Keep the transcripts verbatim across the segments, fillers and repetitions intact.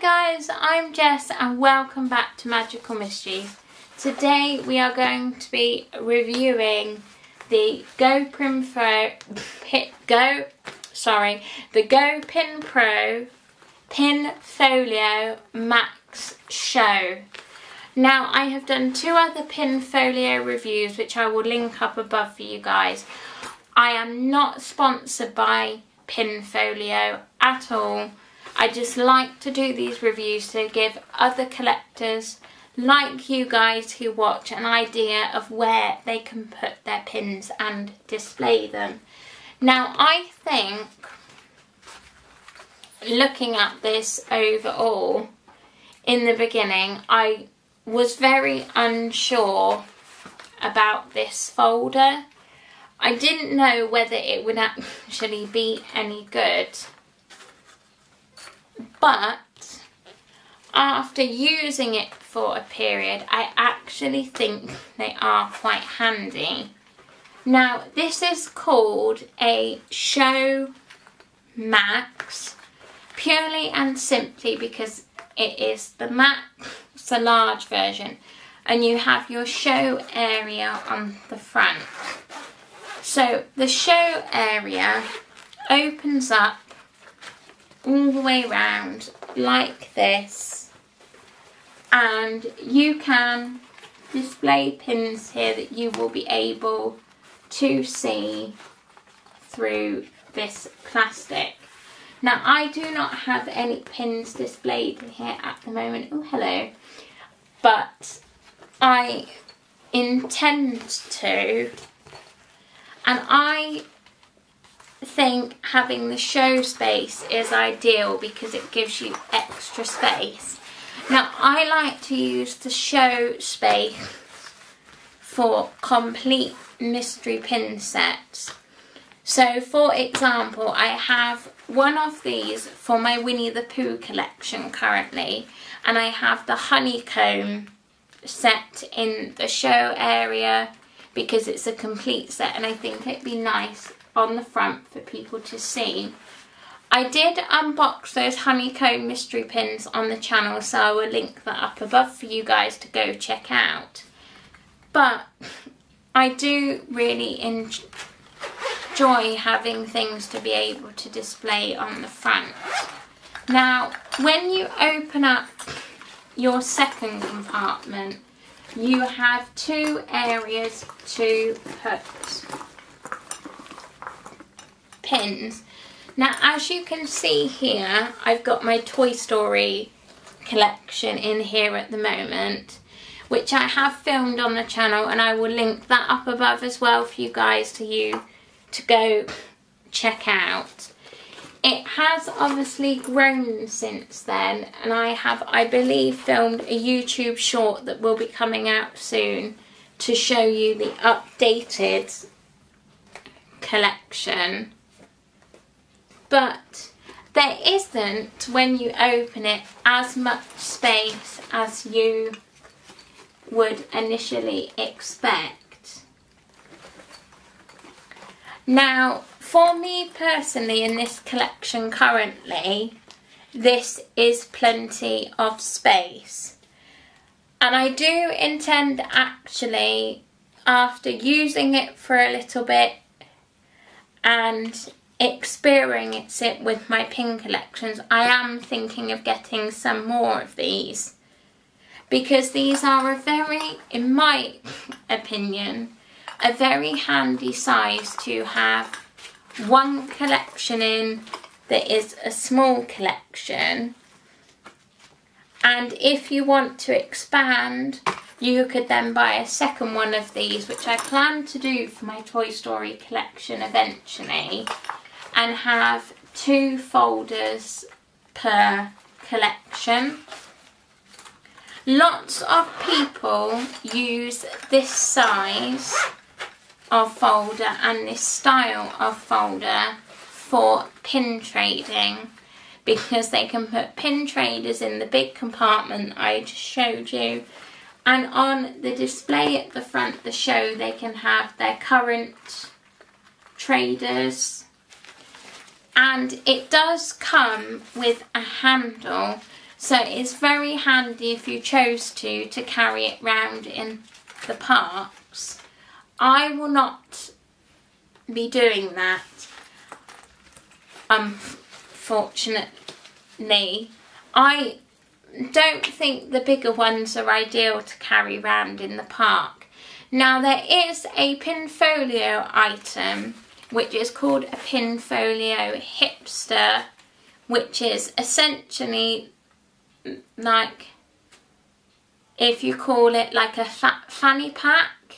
Hi guys, I'm Jess and welcome back to Magical Mystery. Today we are going to be reviewing the GoPinPro Go sorry, the GoPinPro Pin Folio Max show. Now I have done two other Pin Folio reviews which I will link up above for you guys. I am not sponsored by Pin Folio at all. I just like to do these reviews to give other collectors like you guys who watch an idea of where they can put their pins and display them. Now I think, looking at this overall, in the beginning I was very unsure about this folder. I didn't know whether it would actually be any good. But after using it for a period, I actually think they are quite handy. Now, this is called a Show Max, purely and simply because it is the Max, it's a large version, and you have your show area on the front. So the show area opens up all the way round like this, and you can display pins here that you will be able to see through this plastic. Now I do not have any pins displayed here at the moment, oh hello, but I intend to, and I think having the show space is ideal because it gives you extra space. Now I like to use the show space for complete mystery pin sets. So for example, I have one of these for my Winnie the Pooh collection currently, and I have the honeycomb set in the show area because it's a complete set and I think it'd be nice on the front for people to see. I did unbox those honeycomb mystery pins on the channel, so I will link that up above for you guys to go check out. But I do really enjoy having things to be able to display on the front. Now when you open up your second compartment, you have two areas to put pins. Now as you can see here, I've got my Toy Story collection in here at the moment, which I have filmed on the channel, and I will link that up above as well for you guys to you to go check out. It has obviously grown since then, and I have, I believe, filmed a YouTube short that will be coming out soon to show you the updated collection. But there isn't, when you open it, as much space as you would initially expect. Now, for me personally in this collection currently, this is plenty of space. And I do intend actually, after using it for a little bit and experience it with my pin collections, I am thinking of getting some more of these, because these are a very, in my opinion, a very handy size to have one collection in that is a small collection. And if you want to expand, you could then buy a second one of these, which I plan to do for my Toy Story collection eventually, and have two folders per collection. Lots of people use this size of folder and this style of folder for pin trading, because they can put pin traders in the big compartment I just showed you, and on the display at the front, the show, they can have their current traders. And it does come with a handle So it's very handy if you chose to, to carry it round in the parks. I will not be doing that, unfortunately. I don't think the bigger ones are ideal to carry round in the park. Now there is a Pinfolio item which is called a Pinfolio Hipster, which is essentially like, if you call it like a fa fanny pack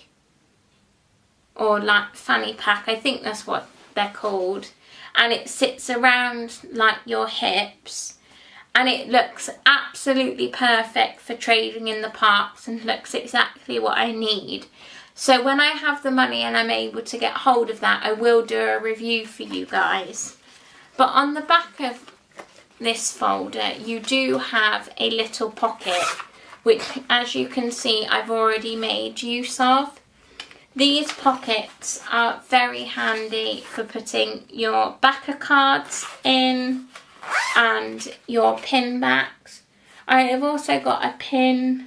or like fanny pack, I think that's what they're called, and it sits around like your hips and it looks absolutely perfect for trading in the parks and looks exactly what I need. So when I have the money and I'm able to get hold of that, I will do a review for you guys. But on the back of this folder you do have a little pocket which, as you can see, I've already made use of. These pockets are very handy for putting your backer cards in and your pin backs. I have also got a pin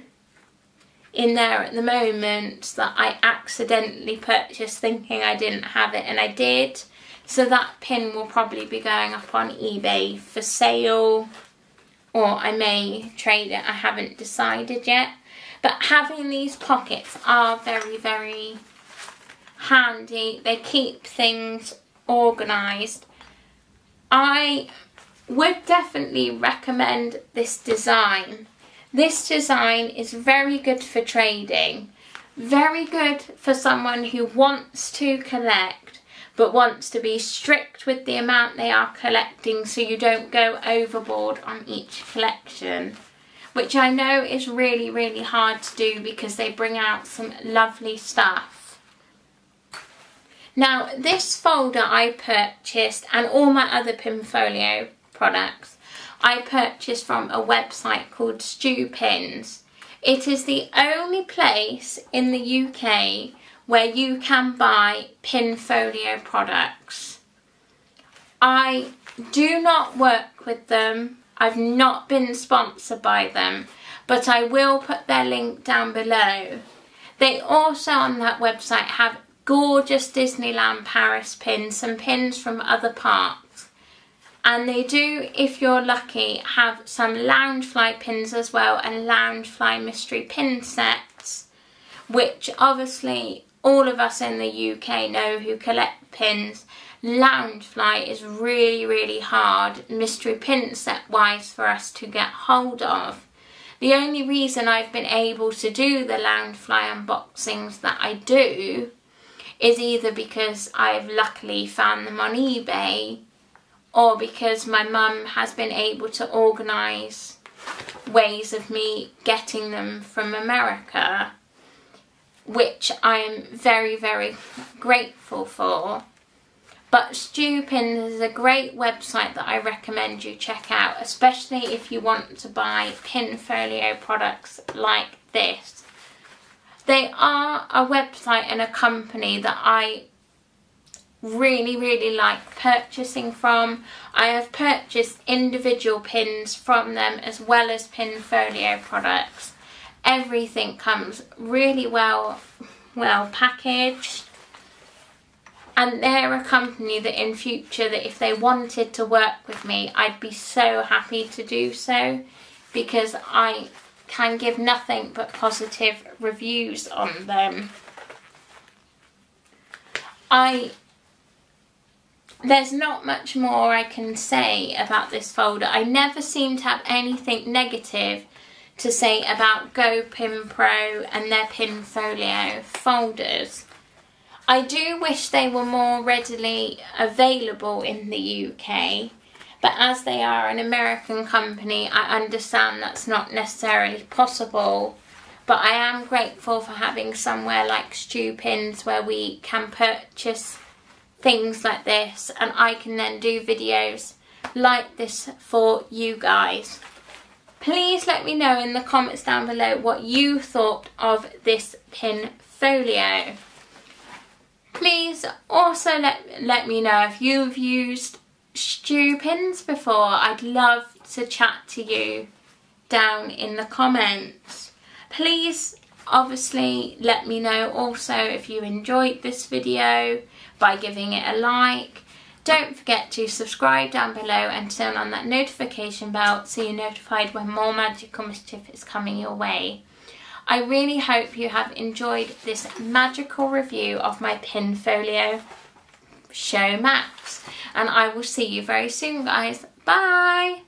in there at the moment that I accidentally purchased thinking I didn't have it, and I did. So that pin will probably be going up on eBay for sale, or I may trade it, I haven't decided yet. But having these pockets are very, very handy. They keep things organised. I would definitely recommend this design. This design is very good for trading. Very good for someone who wants to collect, but wants to be strict with the amount they are collecting so you don't go overboard on each collection, which I know is really, really hard to do because they bring out some lovely stuff. Now, this folder I purchased, and all my other Pinfolio products, I purchased from a website called Stew Pins. It is the only place in the U K where you can buy Pinfolio products. I do not work with them. I've not been sponsored by them, but I will put their link down below. They also on that website have gorgeous Disneyland Paris pins, some pins from other parks, and they do, if you're lucky, have some Loungefly pins as well, and Loungefly mystery pin sets, which obviously all of us in the U K know who collect pins. Loungefly is really, really hard mystery pin set wise for us to get hold of. The only reason I've been able to do the Loungefly unboxings that I do is either because I've luckily found them on eBay, or because my mum has been able to organise ways of me getting them from America, which I am very, very grateful for. But Stew Pins is a great website that I recommend you check out, especially if you want to buy Pinfolio products like this. They are a website and a company that I really, really like purchasing from. I have purchased individual pins from them as well as Pinfolio products. Everything comes really well, well packaged, and they're a company that in future, that if they wanted to work with me, I'd be so happy to do so, because I can give nothing but positive reviews on them. I There's not much more I can say about this folder. I never seem to have anything negative to say about GoPinPro and their Pinfolio folders. I do wish they were more readily available in the U K, but as they are an American company, I understand that's not necessarily possible. But I am grateful for having somewhere like Stew Pins where we can purchase things like this, and I can then do videos like this for you guys. Please let me know in the comments down below what you thought of this Pinfolio. Please also let, let me know if you've used Stew Pins before. I'd love to chat to you down in the comments. Please obviously let me know also if you enjoyed this video by giving it a like. Don't forget to subscribe down below and turn on that notification bell so you're notified when more magical mischief is coming your way. I really hope you have enjoyed this magical review of my Pinfolio Show Max, and I will see you very soon, guys. Bye!